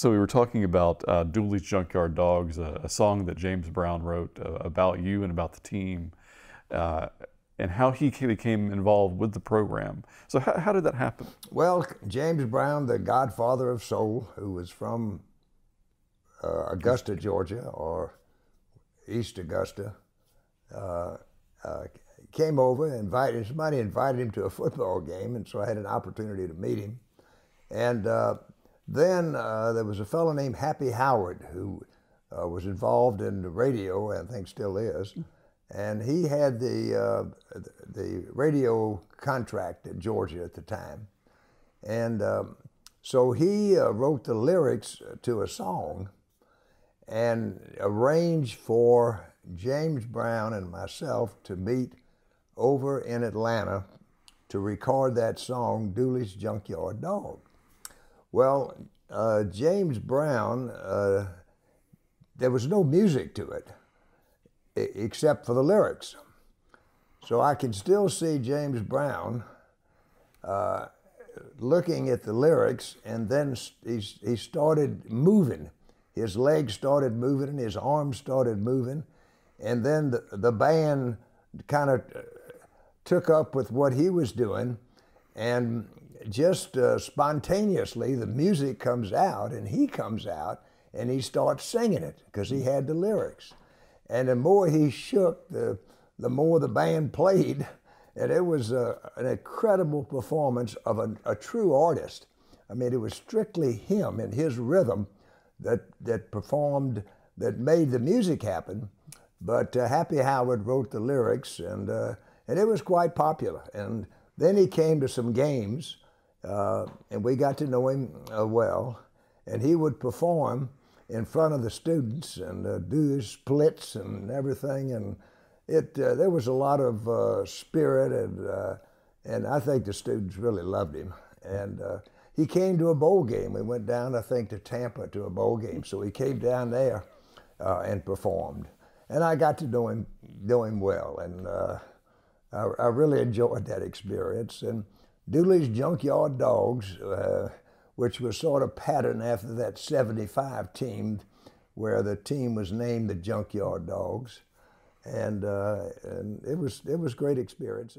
So we were talking about Dooley's Junkyard Dawgs, a song that James Brown wrote about you and about the team, and how he became involved with the program. So how did that happen? Well, James Brown, the godfather of soul, who was from Augusta, Georgia, or East Augusta, came over, invited, somebody invited him to a football game, and so I had an opportunity to meet him. And then there was a fellow named Happy Howard who was involved in the radio, and I think still is. And he had the radio contract at Georgia at the time. And so he wrote the lyrics to a song and arranged for James Brown and myself to meet over in Atlanta to record that song, Dooley's Junkyard Dawg. Well, James Brown, there was no music to it except for the lyrics. So I can still see James Brown looking at the lyrics, and then he started moving. His legs started moving and his arms started moving. And then the band kind of took up with what he was doing, and just spontaneously the music comes out and he comes out and he starts singing it because he had the lyrics. And the more he shook, the more the band played. And it was an incredible performance of a true artist. I mean, it was strictly him and his rhythm that performed, that made the music happen. But Happy Howard wrote the lyrics, and it was quite popular. And then he came to some games, and we got to know him well. And he would perform in front of the students and do his splits and everything. And there was a lot of spirit, and I think the students really loved him. And he came to a bowl game. We went down, I think, to Tampa to a bowl game. So he came down there and performed. And I got to know him well, and I really enjoyed that experience. And Dooley's Junkyard Dawgs, which was sort of patterned after that '75 team, where the team was named the Junkyard Dawgs, and it was great experience.